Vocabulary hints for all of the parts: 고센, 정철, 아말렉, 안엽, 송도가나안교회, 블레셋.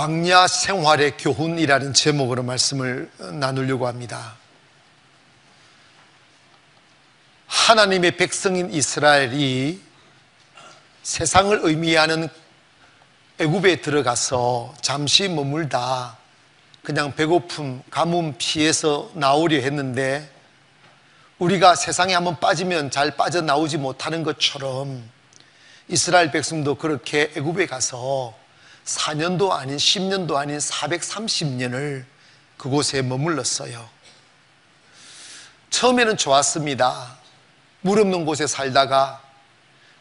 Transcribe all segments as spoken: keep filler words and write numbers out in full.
광야 생활의 교훈이라는 제목으로 말씀을 나누려고 합니다. 하나님의 백성인 이스라엘이 세상을 의미하는 애굽에 들어가서 잠시 머물다 그냥 배고픔, 가뭄 피해서 나오려 했는데, 우리가 세상에 한번 빠지면 잘 빠져나오지 못하는 것처럼 이스라엘 백성도 그렇게 애굽에 가서 사 년도 아닌 십 년도 아닌 사백삼십 년을 그곳에 머물렀어요. 처음에는 좋았습니다. 물 없는 곳에 살다가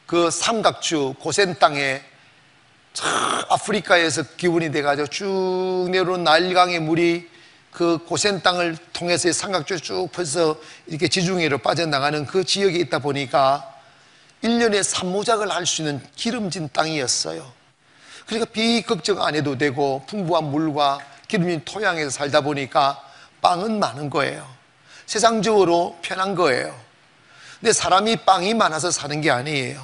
그 삼각주 고센 땅에 아프리카에서 기운이 돼가지고 쭉 내려온 나일강의 물이 그 고센 땅을 통해서 삼각주에 쭉 펴서 이렇게 지중해로 빠져나가는 그 지역에 있다 보니까 일 년에 삼모작을 할 수 있는 기름진 땅이었어요. 그러니까 비 걱정 안 해도 되고 풍부한 물과 기름진 토양에서 살다 보니까 빵은 많은 거예요. 세상적으로 편한 거예요. 근데 사람이 빵이 많아서 사는 게 아니에요.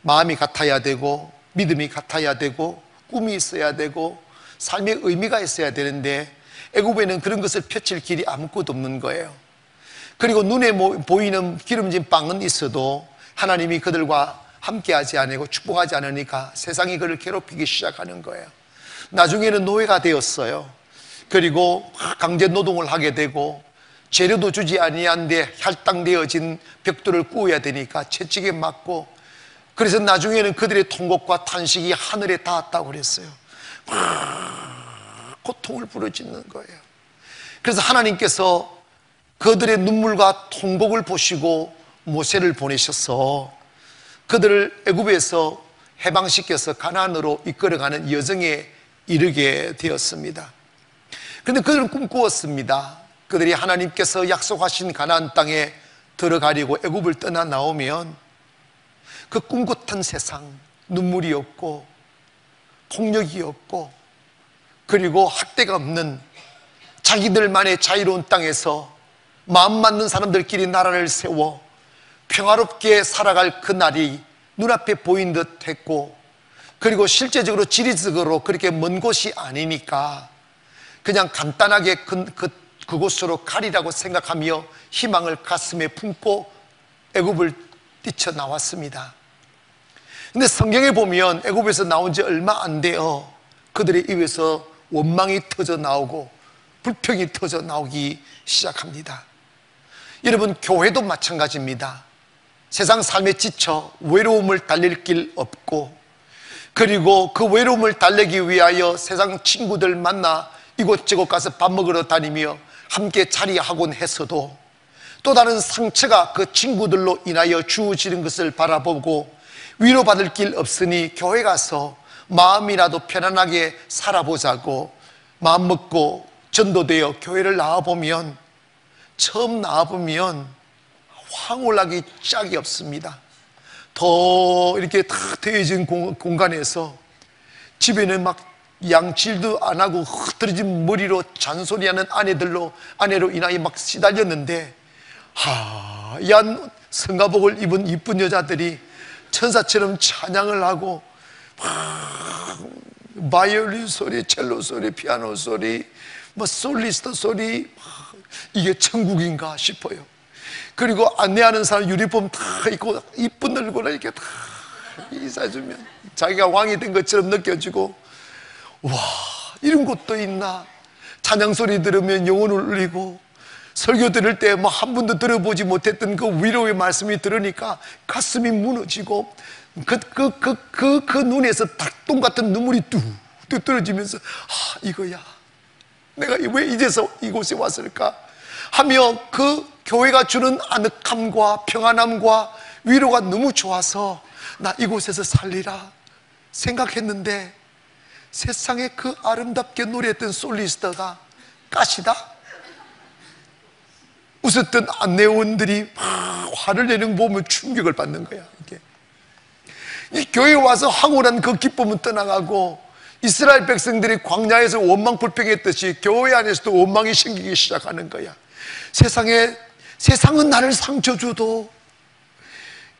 마음이 같아야 되고 믿음이 같아야 되고 꿈이 있어야 되고 삶의 의미가 있어야 되는데, 애굽에는 그런 것을 펼칠 길이 아무것도 없는 거예요. 그리고 눈에 보이는 기름진 빵은 있어도 하나님이 그들과 함께하지 않고 축복하지 않으니까 세상이 그를 괴롭히기 시작하는 거예요. 나중에는 노예가 되었어요. 그리고 강제 노동을 하게 되고, 재료도 주지 아니한데 할당되어진 벽돌을 꾸어야 되니까 채찍에 맞고, 그래서 나중에는 그들의 통곡과 탄식이 하늘에 닿았다고 그랬어요. 고통을 부르짖는 거예요. 그래서 하나님께서 그들의 눈물과 통곡을 보시고 모세를 보내셔서 그들을 애굽에서 해방시켜서 가나안으로 이끌어가는 여정에 이르게 되었습니다. 그런데 그들은 꿈꾸었습니다. 그들이 하나님께서 약속하신 가나안 땅에 들어가려고 애굽을 떠나 나오면 그 꿈같은 세상, 눈물이 없고 폭력이 없고 그리고 학대가 없는 자기들만의 자유로운 땅에서 마음 맞는 사람들끼리 나라를 세워 평화롭게 살아갈 그 날이 눈앞에 보인 듯 했고, 그리고 실제적으로 지리적으로 그렇게 먼 곳이 아니니까 그냥 간단하게 그, 그, 그곳으로 가리라고 생각하며 희망을 가슴에 품고 애굽을 뛰쳐나왔습니다. 근데 성경에 보면 애굽에서 나온 지 얼마 안 돼요. 그들의 입에서 원망이 터져 나오고 불평이 터져 나오기 시작합니다. 여러분, 교회도 마찬가지입니다. 세상 삶에 지쳐 외로움을 달랠 길 없고, 그리고 그 외로움을 달래기 위하여 세상 친구들 만나 이곳저곳 가서 밥 먹으러 다니며 함께 자리하곤 했어도, 또 다른 상처가 그 친구들로 인하여 주어지는 것을 바라보고 위로받을 길 없으니 교회 가서 마음이라도 편안하게 살아보자고 마음먹고 전도되어 교회를 나와보면, 처음 나와보면 황홀하기 짝이 없습니다. 더 이렇게 탁 되어진 공간에서 집에는 막 양칠도 안 하고 흐트러진 머리로 잔소리하는 아내들로 아내로 인하여 막 시달렸는데, 하얀 성가복을 입은 이쁜 여자들이 천사처럼 찬양을 하고 바이올린 소리, 첼로 소리, 피아노 소리, 뭐 솔리스트 소리, 이게 천국인가 싶어요. 그리고 안내하는 사람 유니폼 다 입고 이쁜 얼굴에 이렇게 다 인사해주면 자기가 왕이 된 것처럼 느껴지고, 와, 이런 곳도 있나. 찬양 소리 들으면 영혼 울리고, 설교 들을 때 뭐 한 번도 들어보지 못했던 그 위로의 말씀이 들으니까 가슴이 무너지고, 그, 그, 그, 그, 그 눈에서 닭똥 같은 눈물이 뚝뚝 떨어지면서, 아, 이거야, 내가 왜 이제서 이곳에 왔을까 하며, 그 교회가 주는 아늑함과 평안함과 위로가 너무 좋아서 나 이곳에서 살리라 생각했는데, 세상에 그 아름답게 노래했던 솔리스트가 가시다, 웃었던 안내원들이 막 화를 내는 거 보면 충격을 받는 거야. 이게 이 교회에 와서 황홀한 그 기쁨은 떠나가고, 이스라엘 백성들이 광야에서 원망 불평했듯이 교회 안에서도 원망이 생기기 시작하는 거야. 세상에, 세상은 나를 상처 줘도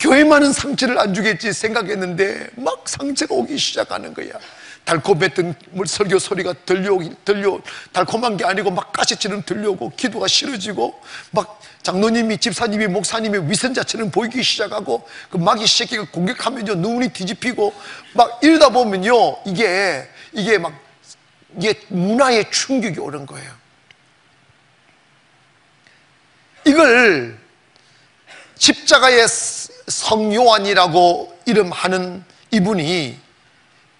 교회만은 상처를 안 주겠지 생각했는데 막 상처가 오기 시작하는 거야. 달콤했던 설교 소리가 들려, 들려, 달콤한 게 아니고 막 가시처럼 들려오고, 기도가 싫어지고, 막 장로님이, 집사님이, 목사님이 위선자처럼 보이기 시작하고, 그 마귀 새끼가 공격하면요, 눈이 뒤집히고, 막 이러다 보면요, 이게, 이게 막, 이게 문화의 충격이 오는 거예요. 이걸 십자가의 성요한이라고 이름하는 이분이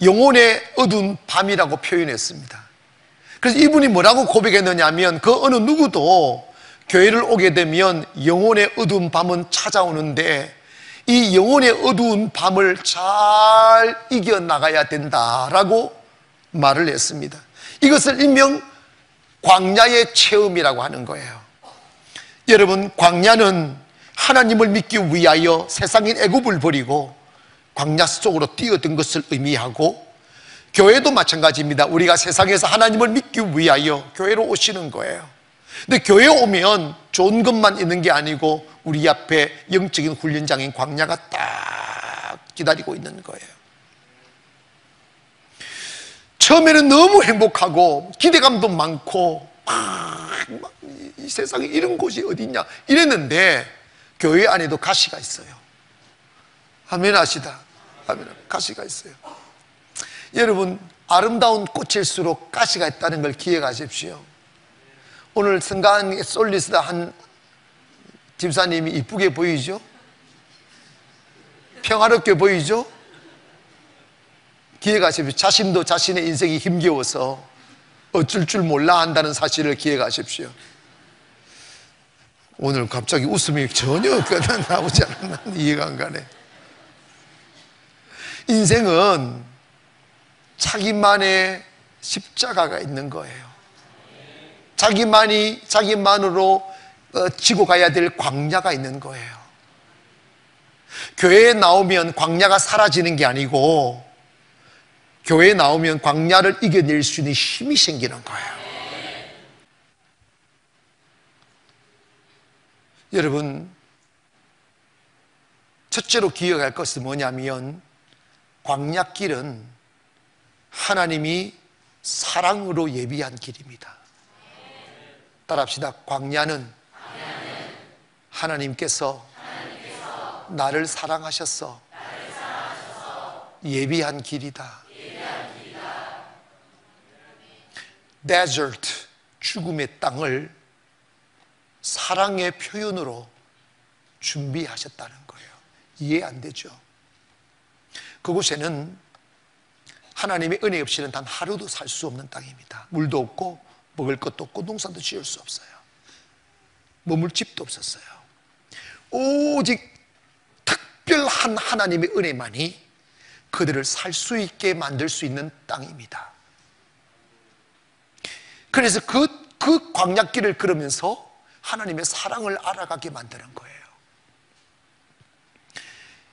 영혼의 어두운 밤이라고 표현했습니다. 그래서 이분이 뭐라고 고백했느냐 하면, 그 어느 누구도 교회를 오게 되면 영혼의 어두운 밤은 찾아오는데 이 영혼의 어두운 밤을 잘 이겨나가야 된다라고 말을 했습니다. 이것을 일명 광야의 체험이라고 하는 거예요. 여러분, 광야는 하나님을 믿기 위하여 세상인 애굽을 버리고 광야 속으로 뛰어든 것을 의미하고, 교회도 마찬가지입니다. 우리가 세상에서 하나님을 믿기 위하여 교회로 오시는 거예요. 근데 교회에 오면 좋은 것만 있는 게 아니고 우리 앞에 영적인 훈련장인 광야가 딱 기다리고 있는 거예요. 처음에는 너무 행복하고 기대감도 많고 막 이 세상에 이런 곳이 어디 있냐 이랬는데, 교회 안에도 가시가 있어요. 아멘 하시다. 아멘. 가시가 있어요. 여러분, 아름다운 꽃일수록 가시가 있다는 걸 기억하십시오. 오늘 성가한 솔리스다 한 집사님이 이쁘게 보이죠? 평화롭게 보이죠? 기억하십시오. 자신도 자신의 인생이 힘겨워서 어쩔 줄 몰라 한다는 사실을 기억하십시오. 오늘 갑자기 웃음이 전혀 나오지 않았나? 이해가 안 가네. 인생은 자기만의 십자가가 있는 거예요. 자기만이, 자기만으로 지고 가야 될 광야가 있는 거예요. 교회에 나오면 광야가 사라지는 게 아니고, 교회에 나오면 광야를 이겨낼 수 있는 힘이 생기는 거예요. 여러분, 첫째로 기억할 것은 뭐냐면, 광야길은 하나님이 사랑으로 예비한 길입니다. 따라합시다. 광야는, 광야는 하나님께서, 하나님께서 나를 사랑하셔서, 나를 사랑하셔서 예비한 길이다. 예비한 길이다. 데저트, 죽음의 땅을 사랑의 표현으로 준비하셨다는 거예요. 이해 안 되죠? 그곳에는 하나님의 은혜 없이는 단 하루도 살 수 없는 땅입니다. 물도 없고 먹을 것도 없고 농산도 지을 수 없어요. 머물 집도 없었어요. 오직 특별한 하나님의 은혜만이 그들을 살 수 있게 만들 수 있는 땅입니다. 그래서 그, 그 광야길을 걸으면서 하나님의 사랑을 알아가게 만드는 거예요.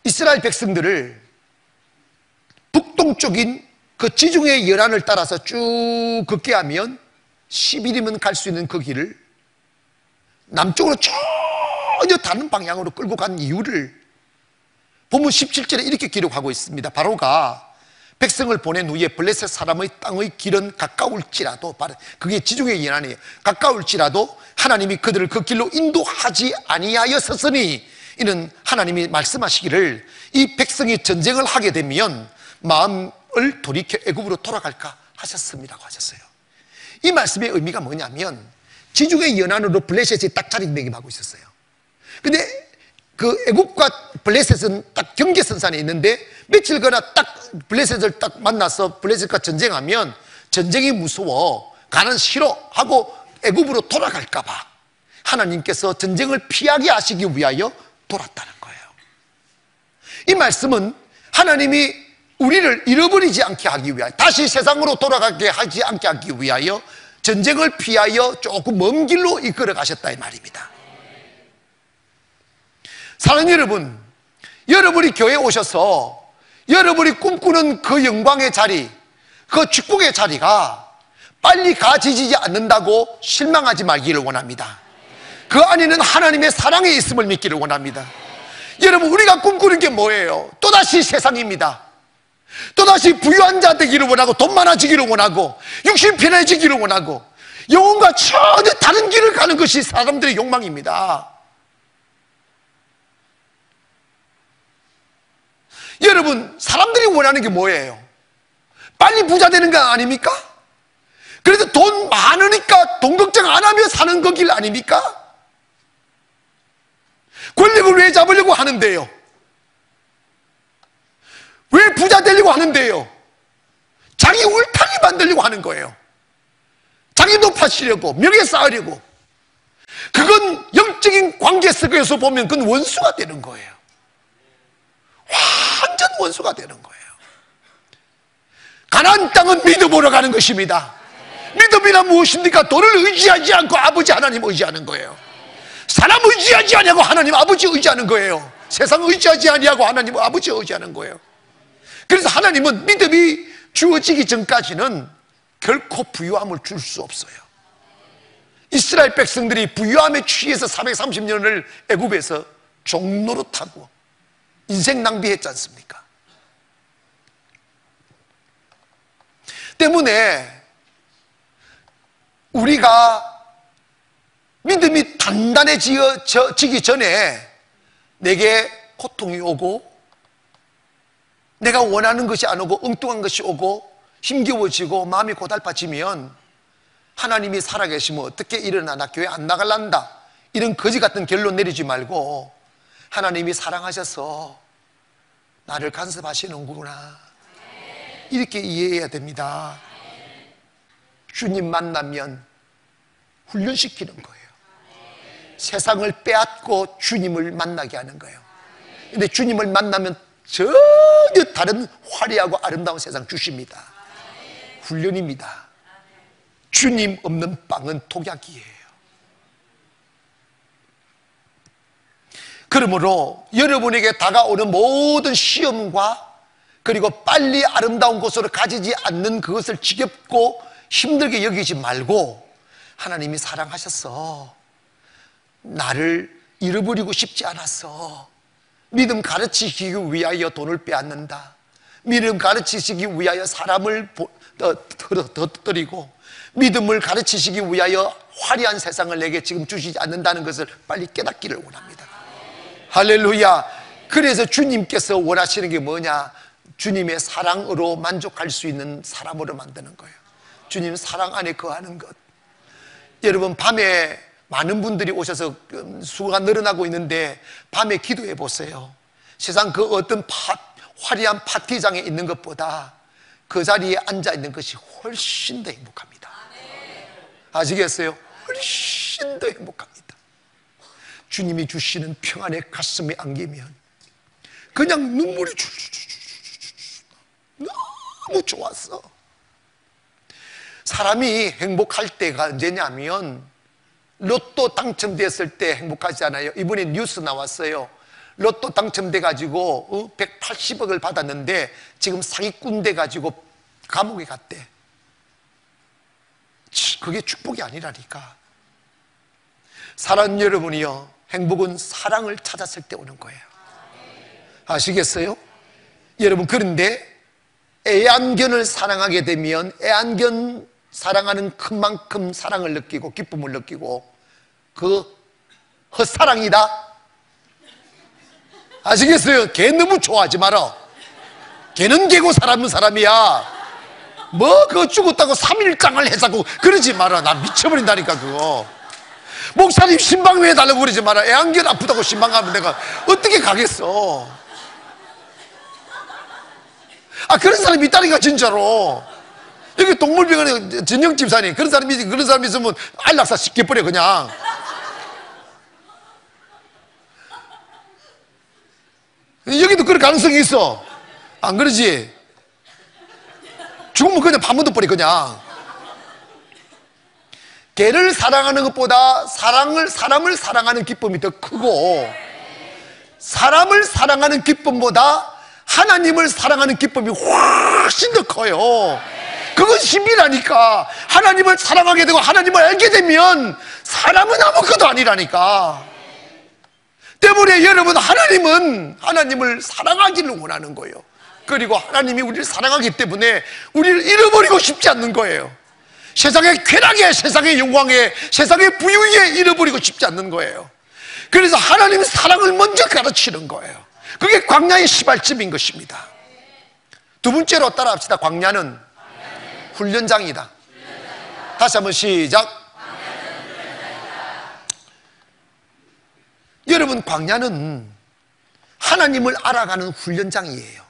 이스라엘 백성들을 북동쪽인 그 지중해 연안을 따라서 쭉 걷게 하면 십 일이면 갈 수 있는 그 길을 남쪽으로 전혀 다른 방향으로 끌고 간 이유를 본문 십칠 절에 이렇게 기록하고 있습니다. 바로가 백성을 보낸 후에 블레셋 사람의 땅의 길은 가까울지라도, 그게 지중해 연안이에요. 가까울지라도 하나님이 그들을 그 길로 인도하지 아니하였으니, 이는 하나님이 말씀하시기를 이 백성이 전쟁을 하게 되면 마음을 돌이켜 애굽으로 돌아갈까 하셨음이라고 하셨어요. 이 말씀의 의미가 뭐냐면, 지중해 연안으로 블레셋이 딱 자리매김하고 있었어요. 근데 그 애굽과 블레셋은 딱 경계선상에 있는데, 며칠 거나 딱 블레셋을 딱 만나서 블레셋과 전쟁하면 전쟁이 무서워, 가는 싫어 하고 애굽으로 돌아갈까 봐 하나님께서 전쟁을 피하게 하시기 위하여 돌았다는 거예요. 이 말씀은 하나님이 우리를 잃어버리지 않게 하기 위하여, 다시 세상으로 돌아가게 하지 않게 하기 위하여 전쟁을 피하여 조금 먼 길로 이끌어 가셨다 이 말입니다. 사랑하는 여러분, 여러분이 교회에 오셔서 여러분이 꿈꾸는 그 영광의 자리, 그 축복의 자리가 빨리 가지지 않는다고 실망하지 말기를 원합니다. 그 안에는 하나님의 사랑이 있음을 믿기를 원합니다. 여러분, 우리가 꿈꾸는 게 뭐예요? 또다시 세상입니다. 또다시 부유한 자 되기를 원하고 돈 많아지기를 원하고 육신 편해지기를 원하고 영혼과 전혀 다른 길을 가는 것이 사람들의 욕망입니다. 여러분, 사람들이 원하는 게 뭐예요? 빨리 부자 되는 거 아닙니까? 그래서 돈 많으니까 돈 걱정 안 하며 사는 거길 아닙니까? 권력을 왜 잡으려고 하는데요? 왜 부자 되려고 하는데요? 자기 울타리 만들려고 하는 거예요. 자기 높아지려고, 명예 쌓으려고. 그건 영적인 관계 속에서 보면 그건 원수가 되는 거예요. 완전 원수가 되는 거예요. 가나안 땅은 믿음으로 가는 것입니다. 믿음이란 무엇입니까? 돈을 의지하지 않고 아버지 하나님 의지하는 거예요. 사람 의지하지 않냐고 하나님 아버지 의지하는 거예요. 세상 의지하지 않냐고 하나님 아버지 의지하는 거예요. 그래서 하나님은 믿음이 주어지기 전까지는 결코 부유함을 줄 수 없어요. 이스라엘 백성들이 부유함에 취해서 사백삼십 년을 애굽에서 종노릇 타고 인생 낭비했지 않습니까? 때문에 우리가 믿음이 단단해지기 전에 내게 고통이 오고 내가 원하는 것이 안 오고 엉뚱한 것이 오고 힘겨워지고 마음이 고달파지면 하나님이 살아계시면 어떻게 일어나 나 교회 안 나갈란다 이런 거지 같은 결론 내리지 말고 하나님이 사랑하셔서 나를 간섭하시는구나 이렇게 이해해야 됩니다. 주님 만나면 훈련시키는 거예요. 세상을 빼앗고 주님을 만나게 하는 거예요. 근데 주님을 만나면 전혀 다른 화려하고 아름다운 세상 주십니다. 훈련입니다. 주님 없는 빵은 독약이에요. 그러므로 여러분에게 다가오는 모든 시험과 그리고 빨리 아름다운 곳으로 가지지 않는 그것을 지겹고 힘들게 여기지 말고 하나님이 사랑하셔서 나를 잃어버리고 싶지 않아서 믿음 가르치기 위하여 돈을 빼앗는다. 믿음 가르치시기 위하여 사람을 떨어뜨리고 믿음을 가르치시기 위하여 화려한 세상을 내게 지금 주시지 않는다는 것을 빨리 깨닫기를 원합니다. 할렐루야. 그래서 주님께서 원하시는 게 뭐냐? 주님의 사랑으로 만족할 수 있는 사람으로 만드는 거예요. 주님 사랑 안에 거하는 것. 여러분, 밤에 많은 분들이 오셔서 수가 늘어나고 있는데 밤에 기도해 보세요. 세상 그 어떤 파, 화려한 파티장에 있는 것보다 그 자리에 앉아 있는 것이 훨씬 더 행복합니다. 아시겠어요? 훨씬 더 행복합니다. 주님이 주시는 평안의 가슴에 안기면 그냥 눈물이 줄줄줄줄 너무 좋았어. 사람이 행복할 때가 언제냐면 로또 당첨됐을 때 행복하지 않아요? 이번에 뉴스 나왔어요. 로또 당첨돼가지고 백팔십억을 받았는데 지금 사기꾼 돼가지고 감옥에 갔대. 그게 축복이 아니라니까. 사랑 여러분이요, 행복은 사랑을 찾았을 때 오는 거예요. 아시겠어요? 여러분, 그런데 애완견을 사랑하게 되면 애완견 사랑하는 그만큼 사랑을 느끼고 기쁨을 느끼고 그 헛사랑이다. 아시겠어요? 개 너무 좋아하지 마라. 개는 개고 사람은 사람이야. 뭐 그거 죽었다고 삼일장을 해자고 그러지 마라. 나 미쳐버린다니까 그거. 목사님 신방 왜 달라고 그러지 마라. 애완견 아프다고 신방 가면 내가 어떻게 가겠어. 아, 그런 사람이 있다니까 진짜로. 여기 동물병원에 진영 집사님 그런 사람이 그런 사람이 있으면 안락사 시켜버려 그냥. 여기도 그럴 가능성이 있어. 안 그러지? 죽으면 그냥 밥 묻어버려 그냥. 개를 사랑하는 것보다 사랑을 사람을 사랑하는 기쁨이 더 크고 사람을 사랑하는 기쁨보다 하나님을 사랑하는 기쁨이 훨씬 더 커요. 그건 신비라니까. 하나님을 사랑하게 되고 하나님을 알게 되면 사람은 아무것도 아니라니까. 때문에 여러분, 하나님은 하나님을 사랑하기를 원하는 거예요. 그리고 하나님이 우리를 사랑하기 때문에 우리를 잃어버리고 싶지 않는 거예요. 세상의 쾌락에, 세상의 영광에, 세상의 부유에 잃어버리고 싶지 않는 거예요. 그래서 하나님의 사랑을 먼저 가르치는 거예요. 그게 광야의 시발점인 것입니다. 두 번째로 따라합시다. 광야는 훈련장이다. 다시 한번 시작. 여러분, 광야는 하나님을 알아가는 훈련장이에요.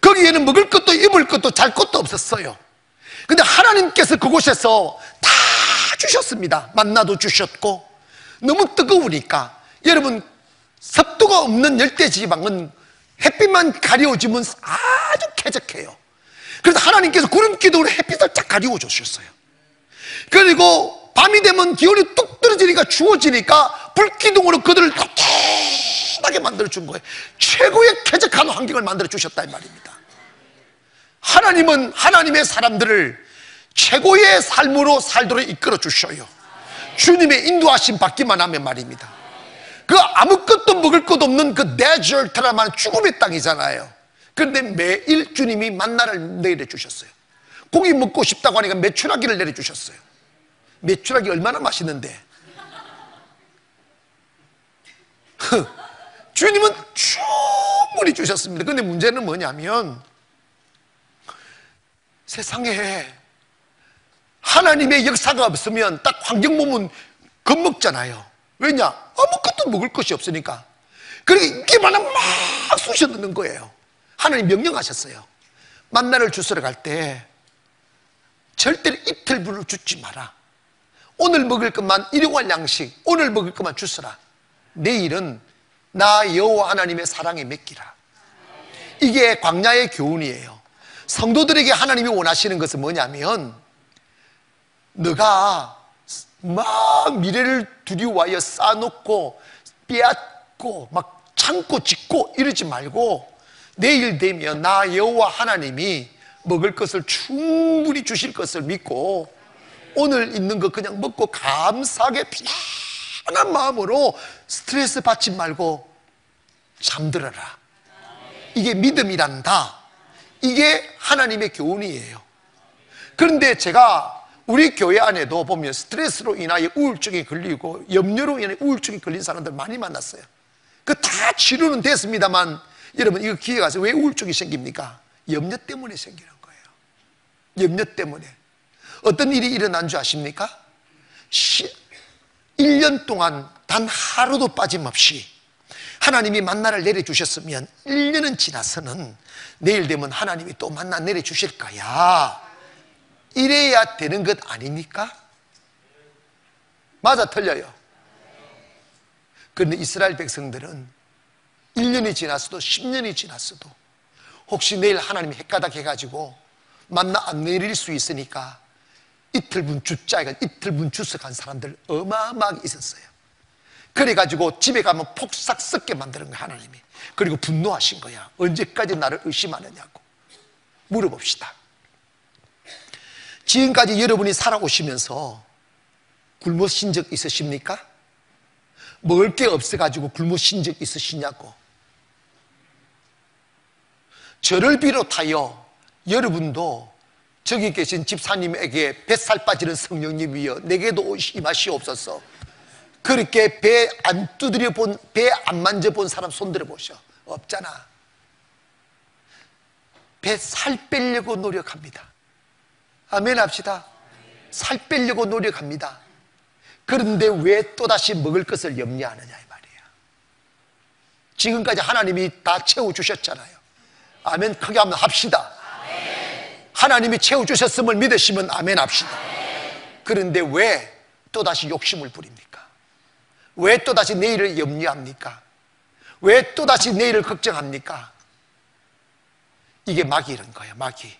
거기에는 먹을 것도 입을 것도 잘 것도 없었어요. 근데 하나님께서 그곳에서 다 주셨습니다. 만나도 주셨고, 너무 뜨거우니까. 여러분, 습도가 없는 열대지방은 햇빛만 가리워지면 아주 쾌적해요. 그래서 하나님께서 구름 기둥으로 햇빛을 쫙 가리워주셨어요. 그리고 밤이 되면 기온이 뚝 떨어지니까 추워지니까 불기둥으로 그들을 따뜻하게 만들어준 거예요. 최고의 쾌적한 환경을 만들어주셨다 이 말입니다. 하나님은 하나님의 사람들을 최고의 삶으로 살도록 이끌어주셔요. 주님의 인도하심 받기만 하면 말입니다. 그 아무것도 먹을 것 없는 그 데저트라고 하는 죽음의 땅이잖아요. 그런데 매일 주님이 만나를 내려주셨어요. 고기 먹고 싶다고 하니까 메추라기를 내려주셨어요. 메추라기 얼마나 맛있는데. 주님은 충분히 주셨습니다. 그런데 문제는 뭐냐면, 세상에 하나님의 역사가 없으면 딱 환경 보면 겁먹잖아요. 왜냐? 아무것도 먹을 것이 없으니까. 그러니까 이게만 하면 막 쑤셔 넣는 거예요. 하나님 명령하셨어요. 만나를 주스러 갈 때 절대로 이틀분을 주지 마라. 오늘 먹을 것만 일용할 양식, 오늘 먹을 것만 주스라. 내일은 나 여호와 하나님의 사랑에 맡기라. 이게 광야의 교훈이에요. 성도들에게 하나님이 원하시는 것은 뭐냐면, 너가 막 미래를 두려워하여 쌓아놓고 빼앗고 막 참고 짓고 이러지 말고, 내일 되면 나 여호와 하나님이 먹을 것을 충분히 주실 것을 믿고 오늘 있는 거 그냥 먹고 감사하게 편안한 마음으로 스트레스 받지 말고 잠들어라. 이게 믿음이란다. 이게 하나님의 교훈이에요. 그런데 제가 우리 교회 안에도 보면 스트레스로 인하여 우울증이 걸리고 염려로 인해 우울증이 걸린 사람들 많이 만났어요. 그 다 치료는 됐습니다만, 여러분 이거 기억하세요. 왜 우울증이 생깁니까? 염려 때문에 생기는 거예요. 염려 때문에. 어떤 일이 일어난 줄 아십니까? 일 년 동안 단 하루도 빠짐없이 하나님이 만나를 내려주셨으면 일 년은 지나서는 내일 되면 하나님이 또 만나 내려주실 거야, 이래야 되는 것 아닙니까? 맞아 틀려요? 그런데 이스라엘 백성들은 일 년이 지났어도 십 년이 지났어도 혹시 내일 하나님이 헷가닥 해가지고 만나 안 내릴 수 있으니까 이틀분 주자가 이틀분 주석한 사람들 어마어마하게 있었어요. 그래가지고 집에 가면 폭삭 썩게 만드는 거야 하나님이. 그리고 분노하신 거야. 언제까지 나를 의심하느냐고. 물어봅시다. 지금까지 여러분이 살아오시면서 굶으신 적 있으십니까? 먹을 게 없어가지고 굶으신 적 있으시냐고. 저를 비롯하여 여러분도 저기 계신 집사님에게 뱃살 빠지는 성령님이여 내게도 임하시옵소서. 그렇게 배 안 두드려 본, 배 안 만져 본 사람 손들어 보셔. 없잖아. 배 살 빼려고 노력합니다. 아멘 합시다. 살 빼려고 노력합니다. 그런데 왜 또다시 먹을 것을 염려하느냐 이 말이야. 지금까지 하나님이 다 채워주셨잖아요. 아멘 크게 한번 합시다. 하나님이 채워주셨음을 믿으시면 아멘 합시다. 그런데 왜 또다시 욕심을 부립니까? 왜 또다시 내일을 염려합니까? 왜 또다시 내일을 걱정합니까? 이게 마귀 이런 거예요. 마귀.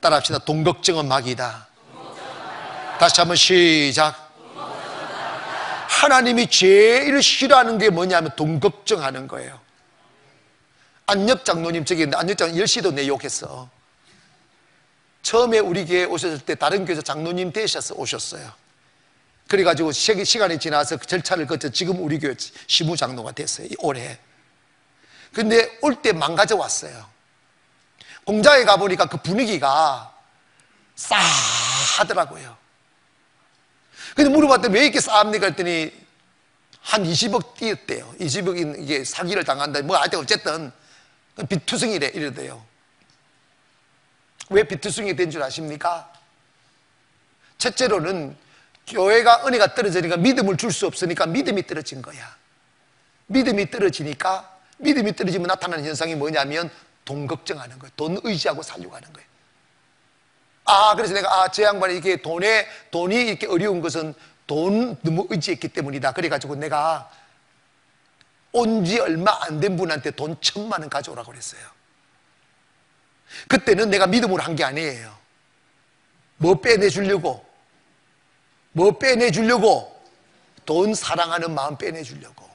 따라합시다. 돈 걱정은 마귀다. 다시 한번 시작. 하나님이 제일 싫어하는 게 뭐냐면 돈 걱정하는 거예요. 안엽 장로님 저기 있는데, 안엽 장로님 열 시도 내 욕했어. 처음에 우리 교회에 오셨을 때 다른 교회에서 장로님 되셔서 오셨어요. 그래가지고 시간이 지나서 그 절차를 거쳐 지금 우리 교회 시무장로가 됐어요. 올해. 근데 올 때 망가져 왔어요. 공자에 가보니까 그 분위기가 싸하더라고요. 근데 물어봤더니 왜 이렇게 싸합니까 했더니 한 이십억 띄었대요. 이십억인 이게 사기를 당한다. 뭐 하여튼 어쨌든 빚투성이래 이러대요. 왜 빚투성이 된 줄 아십니까? 첫째로는 교회가 은혜가 떨어지니까 믿음을 줄 수 없으니까 믿음이 떨어진 거야. 믿음이 떨어지니까 믿음이 떨어지면 나타나는 현상이 뭐냐면 돈 걱정하는 거예요. 돈 의지하고 살려고 하는 거예요. 아, 그래서 내가 아, 저 양반이 이렇게 돈에 돈이 이렇게 어려운 것은 돈 너무 의지했기 때문이다. 그래가지고 내가 온 지 얼마 안 된 분한테 돈 천만 원 가져오라고 그랬어요. 그때는 내가 믿음으로 한 게 아니에요. 뭐 빼내주려고? 뭐 빼내주려고? 돈 사랑하는 마음 빼내주려고.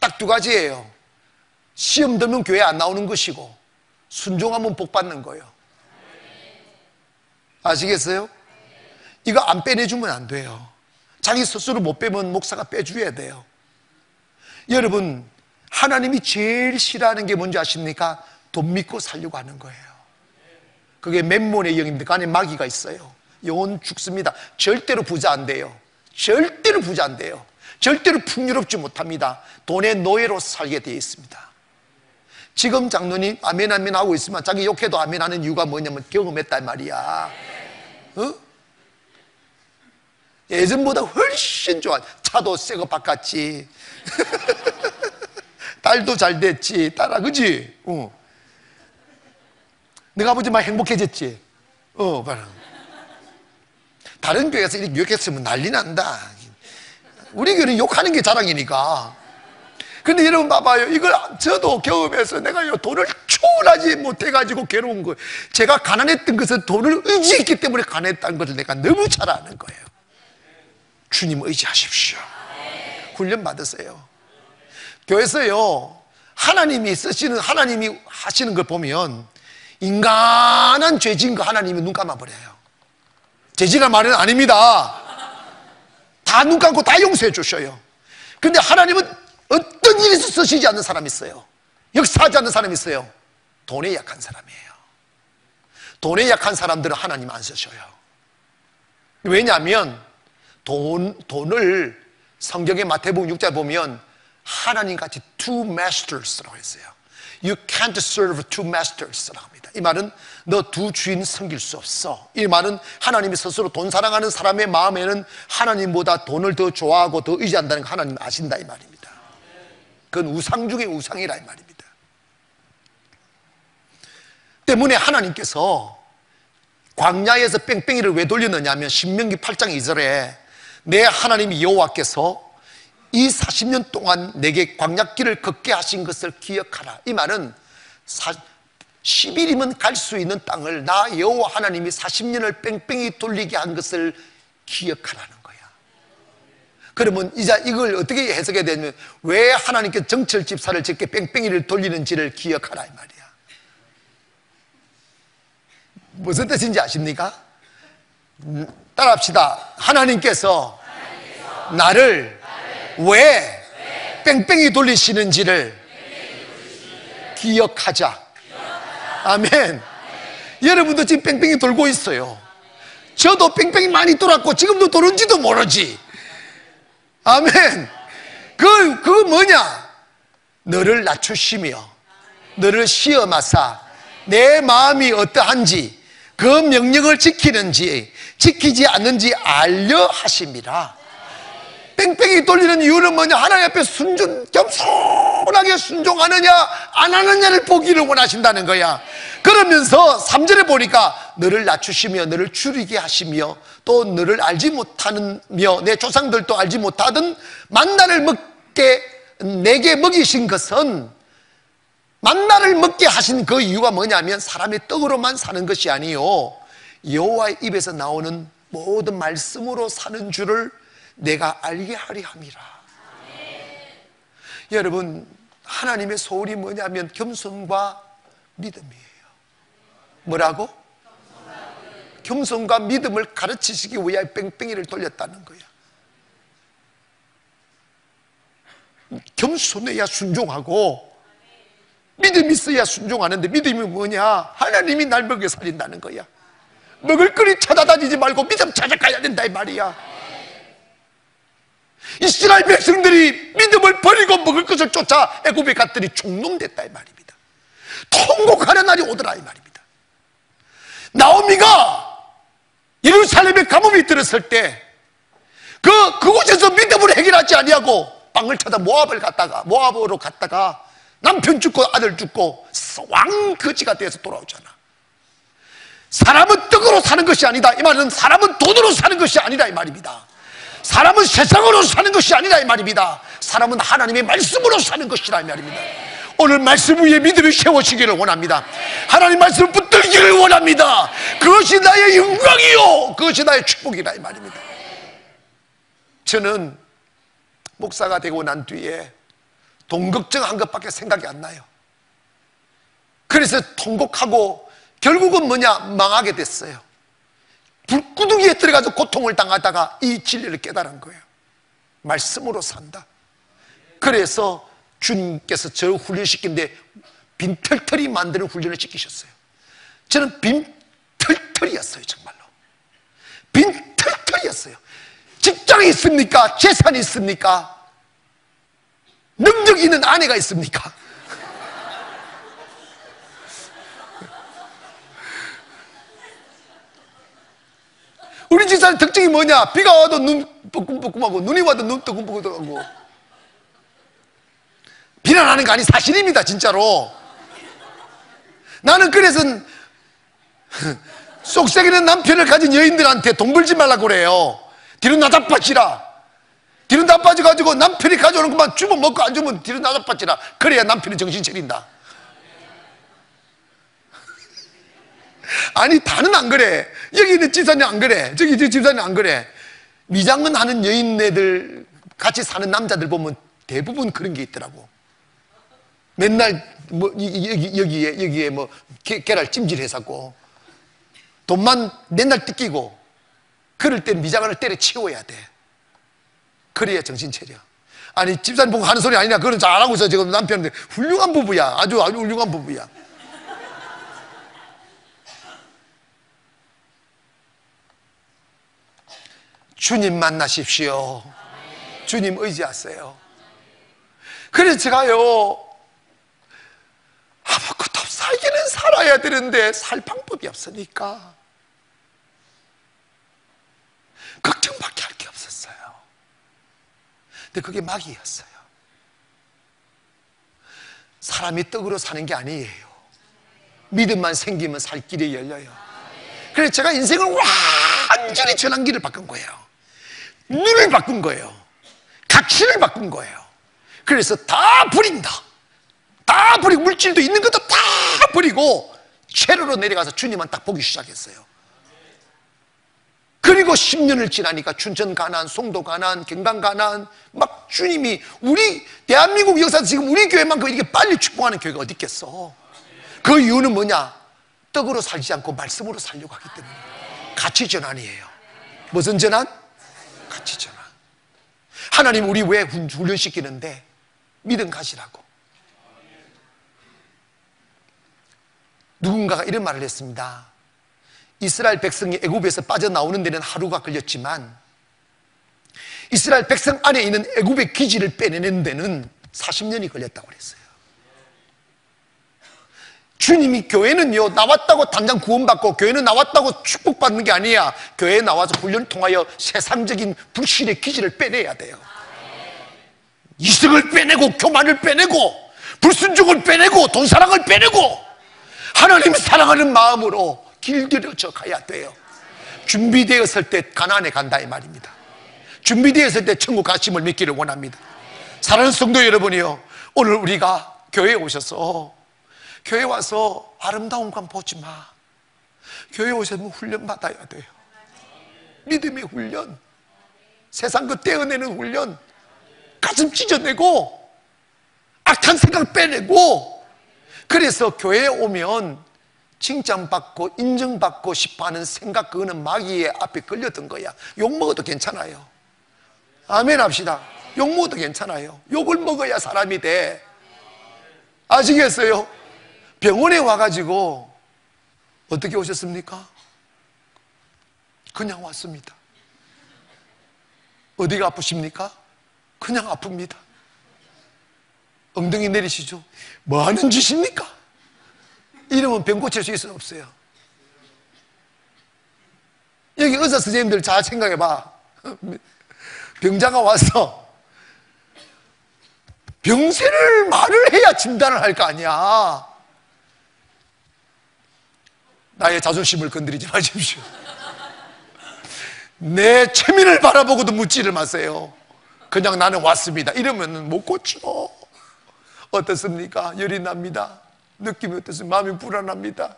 딱 두 가지예요. 시험 들면 교회 안 나오는 것이고 순종하면 복 받는 거예요. 아시겠어요? 이거 안 빼내주면 안 돼요. 자기 스스로 못 빼면 목사가 빼줘야 돼요. 여러분, 하나님이 제일 싫어하는 게 뭔지 아십니까? 돈 믿고 살려고 하는 거예요. 그게 멤몬의 영입니다. 그 안에 마귀가 있어요. 영혼 죽습니다. 절대로 부자 안 돼요. 절대로 부자 안 돼요. 절대로 풍요롭지 못합니다. 돈의 노예로 살게 되어 있습니다. 지금 장로님 아멘 아멘 하고 있으면 자기 욕해도 아멘 하는 이유가 뭐냐면 경험했단 말이야. 어? 예전보다 훨씬 좋아. 차도 새 거 바꿨지. 딸도 잘 됐지. 딸아, 그지? 어. 내가 아버지 막 행복해졌지? 어, 봐라. 다른 교회에서 이렇게 욕했으면 난리 난다. 우리 교회는 욕하는 게 자랑이니까. 근데 여러분 봐봐요. 이걸 저도 경험해서 내가 돈을 초월하지 못해가지고 괴로운 거예요. 제가 가난했던 것은 돈을 의지했기 때문에 가난했다는 것을 내가 너무 잘 아는 거예요. 주님 의지하십시오. 훈련 받으세요. 교회에서요, 하나님이 쓰시는, 하나님이 하시는 걸 보면 인간한 죄진 거 하나님이 눈 감아버려요. 죄진한 말은 아닙니다. 다 눈 감고 다 용서해 주셔요. 근데 하나님은 어떤 일에서 쓰시지 않는 사람이 있어요. 역사하지 않는 사람이 있어요. 돈에 약한 사람이에요. 돈에 약한 사람들은 하나님 안 쓰셔요. 왜냐하면 돈, 돈을 성경의 마태복음 육 장에 보면 하나님같이 two masters라고 했어요. You can't serve two masters라고 합니다. 이 말은 너 두 주인 섬길 수 없어. 이 말은 하나님이 스스로 돈 사랑하는 사람의 마음에는 하나님보다 돈을 더 좋아하고 더 의지한다는 걸 하나님 아신다 이 말입니다. 그건 우상 중에 우상이라 이 말입니다. 때문에 하나님께서 광야에서 뺑뺑이를 왜 돌렸느냐 하면 신명기 팔 장 이 절에 내 하나님 여호와께서 이 사십 년 동안 내게 광야길을 걷게 하신 것을 기억하라. 이 말은 십 일이면 갈 수 있는 땅을 나 여호와 하나님이 사십 년을 뺑뺑이 돌리게 한 것을 기억하라는 거야. 그러면 이제 이걸 어떻게 해석해야 되냐면 왜 하나님께서 정철 집사를 제게 뺑뺑이를 돌리는지를 기억하라 이 말이야. 무슨 뜻인지 아십니까? 따라합시다. 하나님께서, 하나님께서 나를 왜 뺑뺑이 돌리시는지를 기억하자. 아멘. 여러분도 지금 뺑뺑이 돌고 있어요. 저도 뺑뺑이 많이 돌았고 지금도 도는지도 모르지. 아멘. 그, 그 뭐냐, 너를 낮추시며 너를 시험하사 내 마음이 어떠한지 그 명령을 지키는지 지키지 않는지 알려 하심이라. 뺑뺑이 돌리는 이유는 뭐냐? 하나님 앞에 순종, 겸손하게 순종하느냐 안 하느냐를 보기를 원하신다는 거야. 그러면서 삼 절에 보니까 너를 낮추시며 너를 추리게 하시며 또 너를 알지 못하는 며 내 조상들도 알지 못하던 만나를 먹게 내게 먹이신 것은 만나를 먹게 하신 그 이유가 뭐냐면 사람의 떡으로만 사는 것이 아니요 여호와의 입에서 나오는 모든 말씀으로 사는 줄을 내가 알게 하리 함이라. 네. 여러분, 하나님의 소원이 뭐냐면 겸손과 믿음이에요. 뭐라고? 겸손과 믿음을 가르치시기 위해 뺑뺑이를 돌렸다는 거야. 겸손해야 순종하고 믿음이 있어야 순종하는데 믿음이 뭐냐? 하나님이 날 먹여 살린다는 거야. 먹을 거리 찾아다니지 말고 믿음 찾아가야 된다 이 말이야. 이스라엘 백성들이 믿음을 버리고 먹을 것을 쫓아 애굽에 갔더니 종놈됐다 이 말입니다. 통곡하는 날이 오더라 이 말입니다. 나오미가 예루살렘의 가뭄이 들었을 때 그, 그곳에서 믿음을 해결하지 아니하고 빵을 찾아 모압을 갔다가 모압으로 갔다가 남편 죽고 아들 죽고 왕거지가 돼서 돌아오잖아. 사람은 떡으로 사는 것이 아니다. 이 말은 사람은 돈으로 사는 것이 아니다 이 말입니다. 사람은 세상으로 사는 것이 아니다 이 말입니다. 사람은 하나님의 말씀으로 사는 것이라 이 말입니다. 오늘 말씀 위에 믿음이 세워지기를 원합니다. 하나님 말씀을 붙들기를 원합니다. 그것이 나의 영광이요 그것이 나의 축복이라 이 말입니다. 저는 목사가 되고 난 뒤에 돈 걱정한 것밖에 생각이 안 나요. 그래서 통곡하고 결국은 뭐냐? 망하게 됐어요. 불구덩이에 들어가서 고통을 당하다가 이 진리를 깨달은 거예요. 말씀으로 산다. 그래서 주님께서 저를 훈련시키는데 빈털털이 만드는 훈련을 시키셨어요. 저는 빈털털이었어요. 정말로 빈털털이었어요. 직장이 있습니까? 재산이 있습니까? 능력 있는 아내가 있습니까? 우리 집사람 특징이 뭐냐? 비가 와도 눈 뻐끔뻐끔하고 눈이 와도 눈 뜨끔뜨끔하고 비난하는 거 아니 사실입니다 진짜로. 나는 그래서 속삭이는 남편을 가진 여인들한테 돈 벌지 말라고 그래요. 뒤로 나자빠지라. 뒤로 나빠져가지고 남편이 가져오는 것만 주면 먹고 안 주면 뒤로 나자빠지라. 그래야 남편이 정신 차린다. 아니 다는 안 그래. 여기 있는 집사님 안 그래. 저기 집사님 안 그래. 미장은 하는 여인네들 같이 사는 남자들 보면 대부분 그런 게 있더라고. 맨날 뭐 여기, 여기에 여기에 뭐 계랄 찜질해서고 돈만 맨날 뜯기고. 그럴 때 미장원을 때려치워야 돼. 그래야 정신 차려. 아니 집사님 보고 하는 소리 아니냐. 그건 잘하고 있어 지금 남편한테. 훌륭한 부부야. 아주 아주 훌륭한 부부야. 주님 만나십시오. 주님 의지하세요. 그래서 제가요 아무것도 살기는 살아야 되는데 살 방법이 없으니까 걱정밖에 할 게 없었어요. 근데 그게 막이었어요. 사람이 떡으로 사는 게 아니에요. 믿음만 생기면 살 길이 열려요. 그래서 제가 인생을 완전히 전환기를 바꾼 거예요. 눈을 바꾼 거예요. 가치를 바꾼 거예요. 그래서 다 버린다. 다 버리고 물질도 있는 것도 다 버리고 최루로 내려가서 주님만 딱 보기 시작했어요. 그리고 십 년을 지나니까 춘천 가나안, 송도 가나안, 경남 가나안 막 주님이 우리 대한민국 역사에서 지금 우리 교회만큼 이렇게 빨리 축복하는 교회가 어디 있겠어. 그 이유는 뭐냐? 떡으로 살지 않고 말씀으로 살려고 하기 때문에. 가치 전환이에요. 무슨 전환? 가치 전환. 하나님 우리 왜 훈련시키는데? 믿음 가시라고. 누군가가 이런 말을 했습니다. 이스라엘 백성이 애굽에서 빠져나오는 데는 하루가 걸렸지만 이스라엘 백성 안에 있는 애굽의 기지를 빼내는 데는 사십 년이 걸렸다고 그랬어요. 주님이 교회는요 나왔다고 당장 구원받고 교회는 나왔다고 축복받는 게 아니야. 교회에 나와서 훈련을 통하여 세상적인 불신의 기지를 빼내야 돼요. 이성을 빼내고 교만을 빼내고 불순종을 빼내고 돈사랑을 빼내고 하나님 사랑하는 마음으로 길들여져 가야 돼요. 준비되었을 때 가나안에 간다 이 말입니다. 준비되었을 때 천국 가심을 믿기를 원합니다. 사랑하는 성도 여러분이요 오늘 우리가 교회에 오셔서 교회 와서 아름다운 건 보지 마. 교회 오시면 훈련 받아야 돼요. 믿음의 훈련, 세상 그 떼어내는 훈련, 가슴 찢어내고 악한 생각 빼내고. 그래서 교회에 오면 칭찬받고 인정받고 싶어하는 생각 그거는 마귀의 앞에 걸렸던 거야. 욕먹어도 괜찮아요. 아멘 합시다. 욕먹어도 괜찮아요. 욕을 먹어야 사람이 돼. 아시겠어요? 병원에 와가지고 어떻게 오셨습니까? 그냥 왔습니다. 어디가 아프십니까? 그냥 아픕니다. 엉덩이 내리시죠. 뭐 하는 짓입니까? 이러면 병 고칠 수 있어, 없어요? 여기 의사 선생님들 잘 생각해봐. 병자가 와서 병세를 말을 해야 진단을 할 거 아니야. 나의 자존심을 건드리지 마십시오. 내 체면을 바라보고도 묻지를 마세요. 그냥 나는 왔습니다 이러면 못 고쳐. 어떻습니까? 열이 납니다. 느낌이 어떻습니까? 마음이 불안합니다.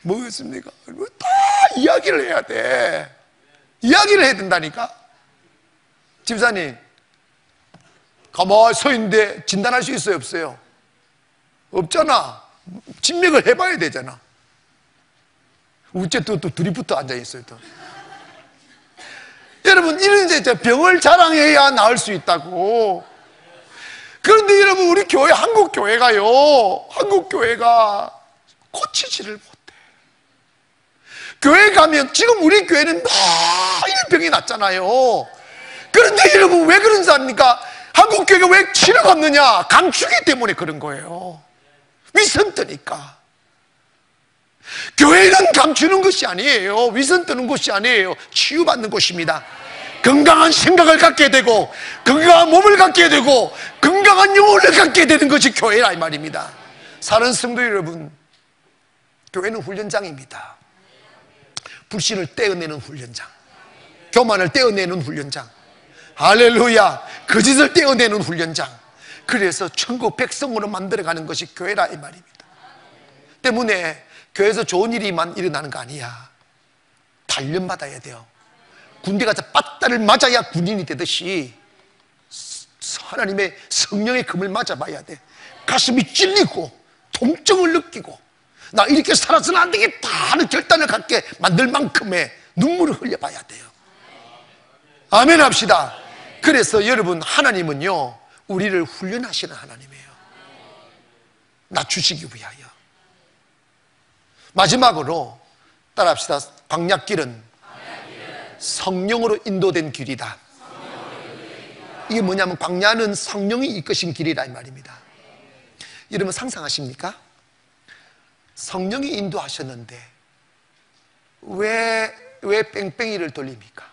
뭐였습니까? 다 이야기를 해야 돼. 이야기를 해야 된다니까. 집사님 가만히 서 있는데 진단할 수 있어요? 없어요? 없잖아. 진맥을 해봐야 되잖아. 우째 또, 또 둘이부터 앉아있어요 또. 여러분 이런 이제 병을 자랑해야 나을 수 있다고. 그런데 여러분 우리 교회, 한국 교회가요, 한국 교회가 고치지를 못해. 교회 가면 지금 우리 교회는 매일 병이 났잖아요. 그런데 여러분 왜 그런지 압니까? 한국 교회가 왜 치료가 없느냐? 감추기 때문에 그런 거예요. 위선 뜨니까. 교회는 감추는 것이 아니에요. 위선 뜨는 곳이 아니에요. 치유받는 곳입니다. 건강한 생각을 갖게 되고 건강한 몸을 갖게 되고 건강한 영혼을 갖게 되는 것이 교회라 이 말입니다. 사는 성도 여러분, 교회는 훈련장입니다. 불신을 떼어내는 훈련장, 교만을 떼어내는 훈련장, 할렐루야, 거짓을 떼어내는 훈련장. 그래서 천국 백성으로 만들어가는 것이 교회라 이 말입니다. 때문에 교회에서 좋은 일이만 일어나는 거 아니야. 단련 받아야 돼요. 군대 가서 빠따를 맞아야 군인이 되듯이 하나님의 성령의 금을 맞아봐야 돼. 가슴이 찔리고 통증을 느끼고 나 이렇게 살아서는 안 되겠다 하는 결단을 갖게 만들 만큼의 눈물을 흘려봐야 돼요. 아멘 합시다. 그래서 여러분 하나님은요 우리를 훈련하시는 하나님이에요. 낮추시기 위하여. 마지막으로 따라합시다. 광야길은 성령으로 인도된 길이다. 이게 뭐냐면 광야는 성령이 이끄신 길이라 이 말입니다. 여러분 상상하십니까? 성령이 인도하셨는데 왜, 왜 뺑뺑이를 돌립니까?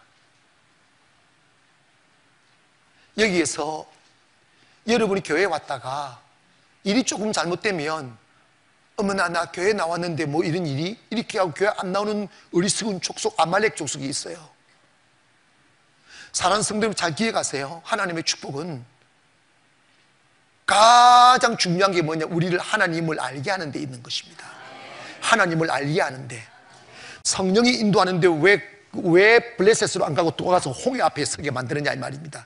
여기에서 여러분이 교회에 왔다가 일이 조금 잘못되면 어머나 나 교회 나왔는데 뭐 이런 일이? 이렇게 하고 교회 안 나오는 어리석은 족속, 아말렉 족속이 있어요. 사랑하는 성도님 잘 기억하세요. 하나님의 축복은 가장 중요한 게 뭐냐? 우리를 하나님을 알게 하는 데 있는 것입니다. 하나님을 알게 하는 데. 성령이 인도하는데 왜, 왜 블레셋으로 안 가고 또 가서 홍해 앞에 서게 만드느냐 이 말입니다.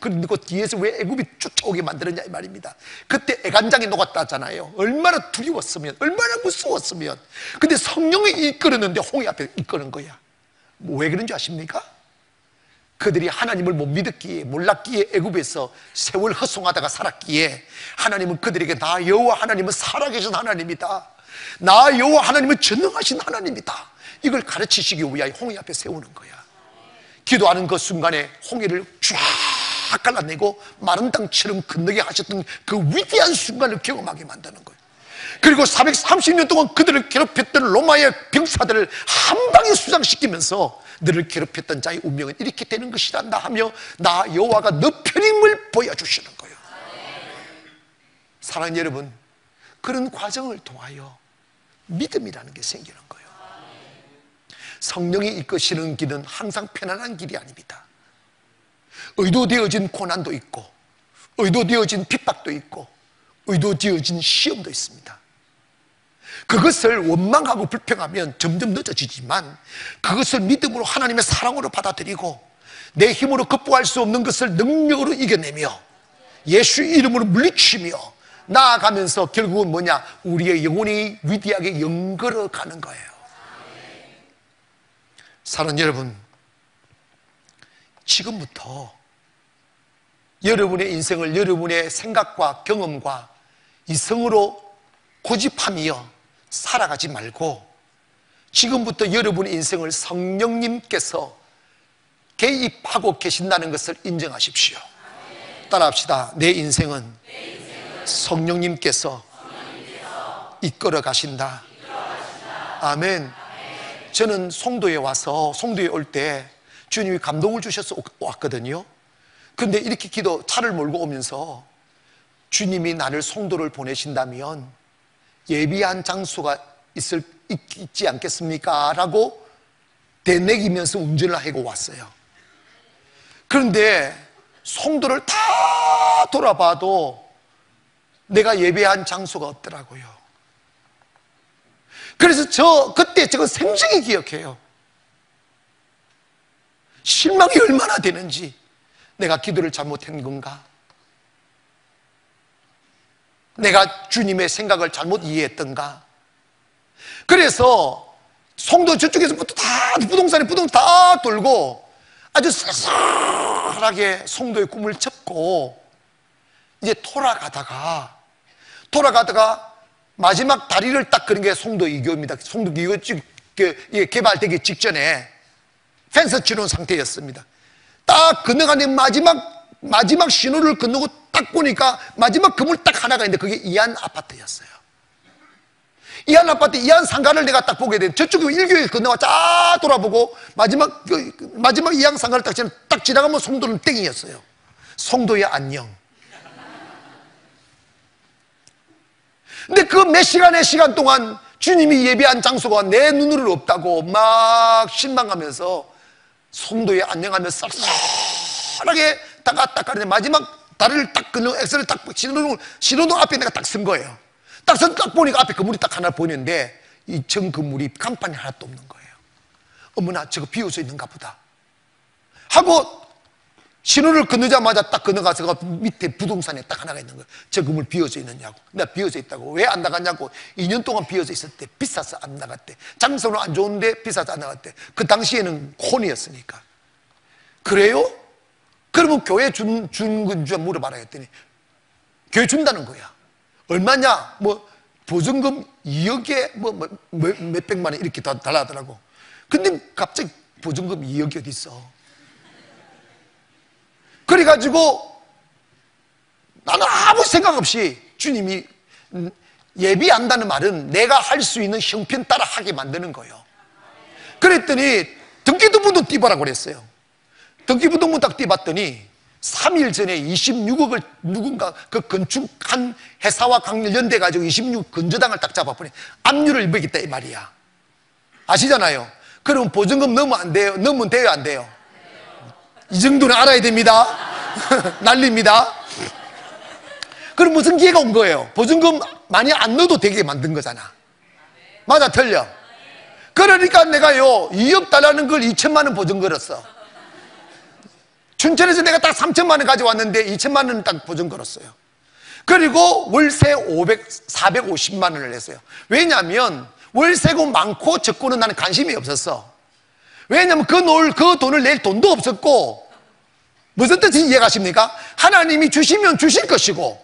그리고 뒤에서 왜 애굽이 쫓아오게 만드느냐 이 말입니다. 그때 애간장이 녹았다 하잖아요. 얼마나 두려웠으면, 얼마나 무서웠으면. 근데 성령이 이끌었는데 홍해 앞에 이끄는 거야. 뭐 왜 그런 줄 아십니까? 그들이 하나님을 못 믿었기에, 몰랐기에 애굽에서 세월 허송하다가 살았기에 하나님은 그들에게 나 여호와 하나님은 살아계신 하나님이다, 나 여호와 하나님은 전능하신 하나님이다, 이걸 가르치시기 위하여 홍해 앞에 세우는 거야. 기도하는 그 순간에 홍해를 쫙 갈라내고 마른 땅처럼 건너게 하셨던 그 위대한 순간을 경험하게 만드는 거예요. 그리고 사백삼십 년 동안 그들을 괴롭혔던 로마의 병사들을 한 방에 수장시키면서 너를 괴롭혔던 자의 운명은 이렇게 되는 것이란다 하며 나 여호와가 너 편임을 보여주시는 거예요. 사랑하는 여러분, 그런 과정을 통하여 믿음이라는 게 생기는 거예요. 성령이 이끄시는 길은 항상 편안한 길이 아닙니다. 의도되어진 고난도 있고 의도되어진 핍박도 있고 의도되어진 시험도 있습니다. 그것을 원망하고 불평하면 점점 늦어지지만 그것을 믿음으로 하나님의 사랑으로 받아들이고 내 힘으로 극복할 수 없는 것을 능력으로 이겨내며 예수 이름으로 물리치며 나아가면서 결국은 뭐냐? 우리의 영혼이 위대하게 연결어 가는 거예요. 사랑하는 여러분, 지금부터 여러분의 인생을 여러분의 생각과 경험과 이성으로 고집하며 살아가지 말고 지금부터 여러분의 인생을 성령님께서 개입하고 계신다는 것을 인정하십시오. 따라합시다. 내 인생은 성령님께서 이끌어 가신다. 아멘. 저는 송도에 와서 송도에 올 때 주님이 감동을 주셔서 왔거든요. 근데 이렇게 기도 차를 몰고 오면서 주님이 나를 송도를 보내신다면 예비한 장소가 있을, 있지 않겠습니까? 라고 대내기면서 운전을 하고 왔어요. 그런데 송도를 다 돌아봐도 내가 예배한 장소가 없더라고요. 그래서 저 그때 저거 생생히 기억해요. 실망이 얼마나 되는지, 내가 기도를 잘못한 건가? 내가 주님의 생각을 잘못 이해했던가? 그래서 송도 저쪽에서부터 다 부동산에 부동산 다 돌고 아주 쌀쌀하게 송도의 꿈을 접고 이제 돌아가다가 돌아가다가 마지막 다리를 딱 그린 게 송도 이교입니다. 송도 이교 개발되기 직전에 펜스 치는 상태였습니다. 딱 건너가는 마지막 마지막 신호를 건너고 딱 보니까 마지막 건물 딱 하나가 있는데 그게 이안 아파트였어요. 이안 아파트, 이안 상가를 내가 딱 보게 돼. 저쪽에 일교에 건너와 쫙 돌아보고 마지막 그, 마지막 이안 상가를 딱, 지나, 딱 지나가면 송도는 땡이었어요. 송도의 안녕. 근데 그 몇 시간의 시간 동안 주님이 예비한 장소가 내 눈으로 없다고 막 실망하면서 송도에 안녕하며 쌀쌀하게 딱 갔다 가는데 마지막 다리를 딱 그는 엑스를 딱 신호등, 신호등 앞에 내가 딱 선 거예요. 딱 선 딱 보니까 앞에 건물이 딱 하나 보이는데 이 전 건물이 간판이 하나도 없는 거예요. 어머나, 저거 비어져 있는가 보다 하고 신호를 건너자마자 딱 건너가서 밑에 부동산에 딱 하나가 있는 거예요. 저 건물 비어져 있느냐고. 내가 비어져 있다고. 왜 안 나갔냐고. 이 년 동안 비어져 있었대. 비싸서 안 나갔대. 장소는 안 좋은데 비싸서 안 나갔대. 그 당시에는 콘이었으니까. 그래요? 그러면 교회 준, 준 건지 물어봐라 했더니 교회 준다는 거야. 얼마냐? 뭐 보증금 이억에 뭐, 뭐 몇백만 원 이렇게 다 달라더라고. 근데 갑자기 보증금 이억이 어디 있어? 그래가지고 나는 아무 생각 없이 주님이 예비한다는 말은 내가 할 수 있는 형편 따라 하게 만드는 거예요. 그랬더니 등기부등본 띄보라고 그랬어요. 등기부등본 딱 띄봤더니 삼 일 전에 이십육억을 누군가 그 건축한 회사와 연대가지고 이십육 건조당을 딱 잡아보니 압류를 입었겠다 이 말이야. 아시잖아요. 그럼 보증금 넣으면 안 돼요? 넣으면 돼요? 안 돼요? 이 정도는 알아야 됩니다. 난리입니다. 그럼 무슨 기회가 온 거예요? 보증금 많이 안 넣어도 되게 만든 거잖아. 맞아, 틀려? 그러니까 내가요 이억 달라는 걸 이천만 원 보증 걸었어. 춘천에서 내가 딱 삼천만 원 가져왔는데 이천만 원 딱 보증 걸었어요. 그리고 월세 사백오십만 원을 냈어요. 왜냐하면 월세고 많고 적고는 나는 관심이 없었어. 왜냐하면 그, 놀, 그 돈을 낼 돈도 없었고. 무슨 뜻인지 이해가십니까? 하나님이 주시면 주실 것이고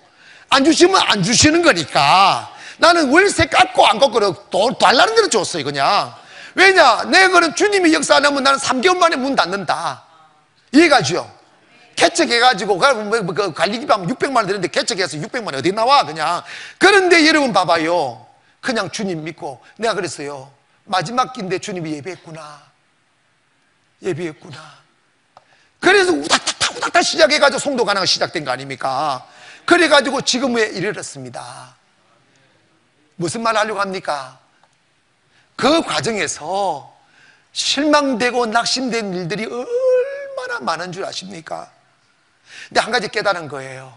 안 주시면 안 주시는 거니까 나는 월세 깎고 안 깎고 돈 달라는 대로 줬어요. 그냥. 왜냐? 내 거는 주님이 역사 안 하면 나는 삼 개월 만에 문 닫는다. 이해가죠? 개척해가지고 관리기비하면 육백만 원 되는데 개척해서 육백만 원 어디 나와 그냥. 그런데 여러분 봐봐요. 그냥 주님 믿고 내가 그랬어요. 마지막 끼인데 주님이 예배했구나. 예비했구나. 그래서 우닥닥닥 우닥닥 시작해가지고 송도가나가 시작된 거 아닙니까? 그래가지고 지금에 이르렀습니다. 무슨 말 하려고 합니까? 그 과정에서 실망되고 낙심된 일들이 얼마나 많은 줄 아십니까? 근데 한 가지 깨달은 거예요.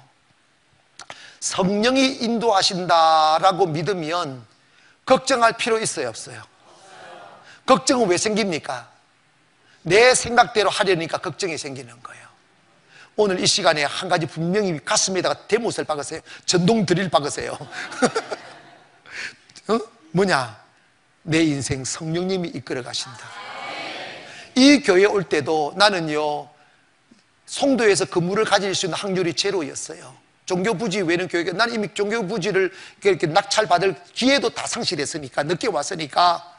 성령이 인도하신다라고 믿으면 걱정할 필요 있어요? 없어요? 걱정은 왜 생깁니까? 내 생각대로 하려니까 걱정이 생기는 거예요. 오늘 이 시간에 한 가지 분명히 가슴에다가 대못을 박으세요. 전동 드릴 박으세요. 어? 뭐냐? 내 인생 성령님이 이끌어 가신다. 이 교회 올 때도 나는요 송도에서 건물을 가질 수 있는 확률이 제로였어요. 종교부지 외에는 교회가, 난 이미 종교부지를 이렇게 낙찰받을 기회도 다 상실했으니까, 늦게 왔으니까.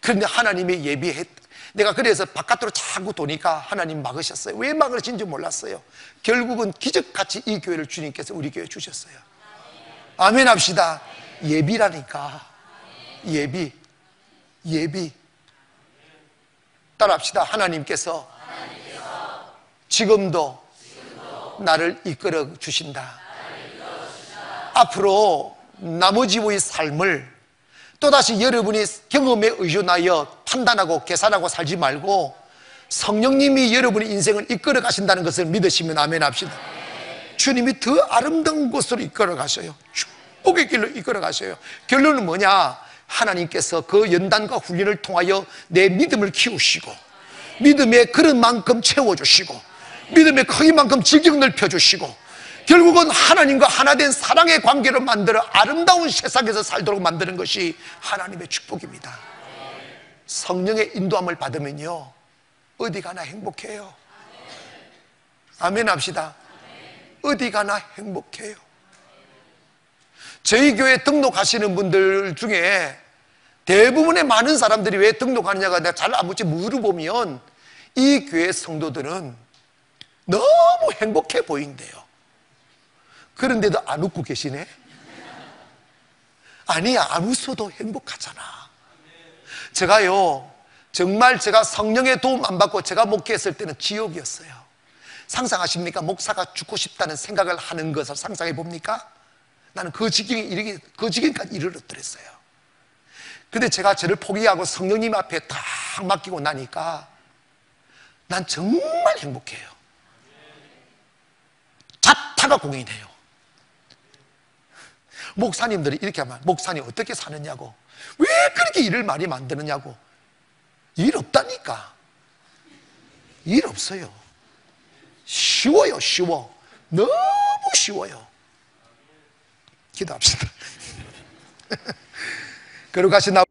그런데 하나님이 예비했다. 내가 그래서 바깥으로 자꾸 도니까 하나님 막으셨어요. 왜 막으신지 몰랐어요. 결국은 기적같이 이 교회를 주님께서 우리 교회에 주셨어요. 아멘 합시다. 예비라니까. 예비. 예비. 따라 합시다. 하나님께서 지금도 나를 이끌어 주신다. 앞으로 나머지의 삶을 또다시 여러분이 경험에 의존하여 판단하고 계산하고 살지 말고 성령님이 여러분의 인생을 이끌어 가신다는 것을 믿으시면 아멘 합시다. 주님이 더 아름다운 곳으로 이끌어 가셔요. 축복의 길로 이끌어 가셔요. 결론은 뭐냐? 하나님께서 그 연단과 훈련을 통하여 내 믿음을 키우시고, 믿음의 그릇만큼 채워주시고, 믿음의 크기만큼 질질 넓혀주시고, 결국은 하나님과 하나된 사랑의 관계를 만들어 아름다운 세상에서 살도록 만드는 것이 하나님의 축복입니다. 성령의 인도함을 받으면요, 어디 가나 행복해요. 아멘 합시다. 어디 가나 행복해요. 저희 교회 등록하시는 분들 중에 대부분의 많은 사람들이 왜 등록하느냐가 내가 잘 아무렇지 물어보면, 이 교회 성도들은 너무 행복해 보인대요. 그런데도 안 웃고 계시네? 아니야, 안 웃어도 행복하잖아. 제가요, 정말 제가 성령의 도움 안 받고 제가 목회했을 때는 지옥이었어요. 상상하십니까? 목사가 죽고 싶다는 생각을 하는 것을 상상해 봅니까? 나는 그 지경에 이르기, 그 지경까지 이르렀더랬어요. 근데 제가 저를 포기하고 성령님 앞에 딱 맡기고 나니까 난 정말 행복해요. 자타가 공인해요. 목사님들이 이렇게 하면, 목사님 어떻게 사느냐고, 왜 그렇게 일을 많이 만드느냐고. 일 없다니까. 일 없어요. 쉬워요. 쉬워. 너무 쉬워요. 기도합시다. 그리고 같이 나